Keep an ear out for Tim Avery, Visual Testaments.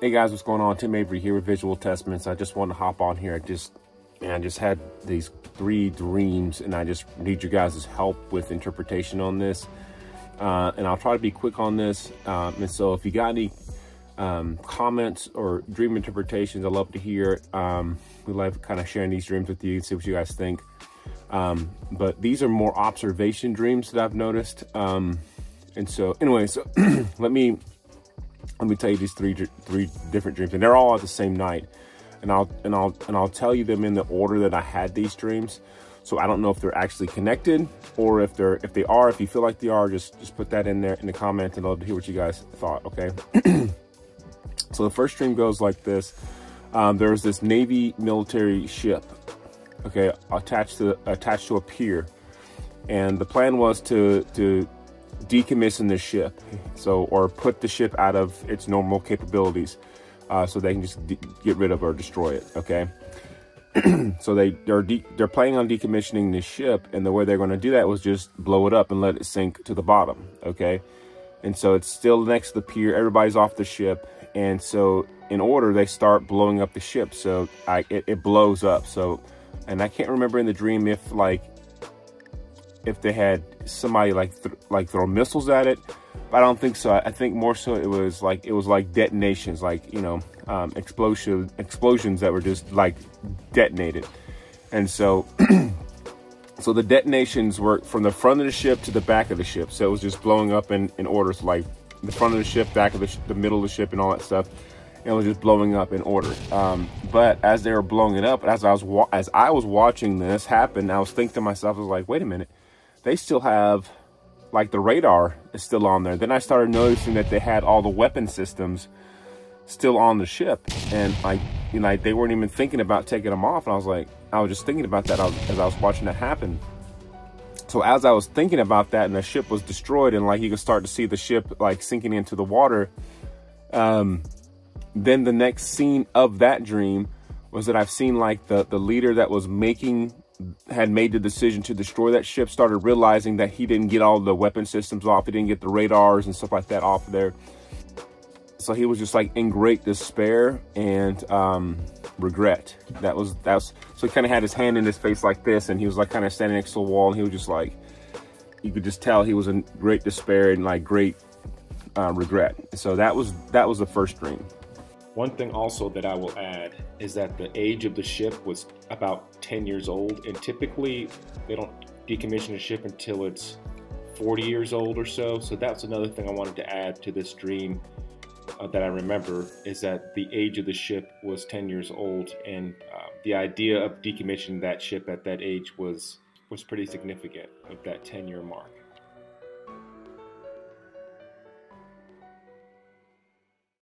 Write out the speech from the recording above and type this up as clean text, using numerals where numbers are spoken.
Hey guys, what's going on? Tim Avery here with Visual Testaments. I just wanted to hop on here. I just had these three dreams, and I just need your guys' help with interpretation on this. And I'll try to be quick on this. And so if you got any comments or dream interpretations, I'd love to hear. We love kind of sharing these dreams with you, see what you guys think. But these are more observation dreams that I've noticed. And so anyway, so let me tell you these three different dreams, and they're all at the same night. And I'll tell you them in the order that I had these dreams. So I don't know if they're actually connected, or if you feel like they are, just put that in there in the comments, and I'd love to hear what you guys thought. Okay. So the first dream goes like this. There was this Navy military ship, okay, attached to a pier, and the plan was to decommission the ship, or put the ship out of its normal capabilities, so they can just get rid of or destroy it. Okay. So they're planning on decommissioning the ship, and the way they're going to do that was just blow it up and let it sink to the bottom. Okay. And so it's still next to the pier. Everybody's off the ship, and so in order they start blowing up the ship. So it blows up. So, and I can't remember in the dream if they had somebody like throw missiles at it, but I don't think so. I think more so it was like detonations, explosions that were just like detonated. And so, so the detonations were from the front of the ship to the back of the ship. So it was just blowing up in order. So like the front of the ship, back of the middle of the ship, and all that stuff. And it was just blowing up in order. But as they were blowing it up, as I was watching this happen, I was thinking to myself, I was like, wait a minute. They still have, like, the radar is still on there. Then I started noticing that they had all the weapon systems still on the ship, and they weren't even thinking about taking them off. And I was just thinking about that as I was watching that happen. So as I was thinking about that, and the ship was destroyed, and you could start to see the ship sinking into the water. Then the next scene of that dream was that I've seen the leader that was had made the decision to destroy that ship started realizing that he didn't get all the weapon systems off. He didn't get the radars and stuff like that off of there. So he was just in great despair and regret. So he kind of had his hand in his face like this, and he was kind of standing next to a wall, and he was you could just tell he was in great despair and great regret. So that was the first dream. One thing also that I will add is that the age of the ship was about 10 years old, and typically they don't decommission a ship until it's 40 years old or so. So that's another thing I wanted to add to this dream that I remember, is that the age of the ship was 10 years old, and the idea of decommissioning that ship at that age was pretty significant, with that 10-year mark.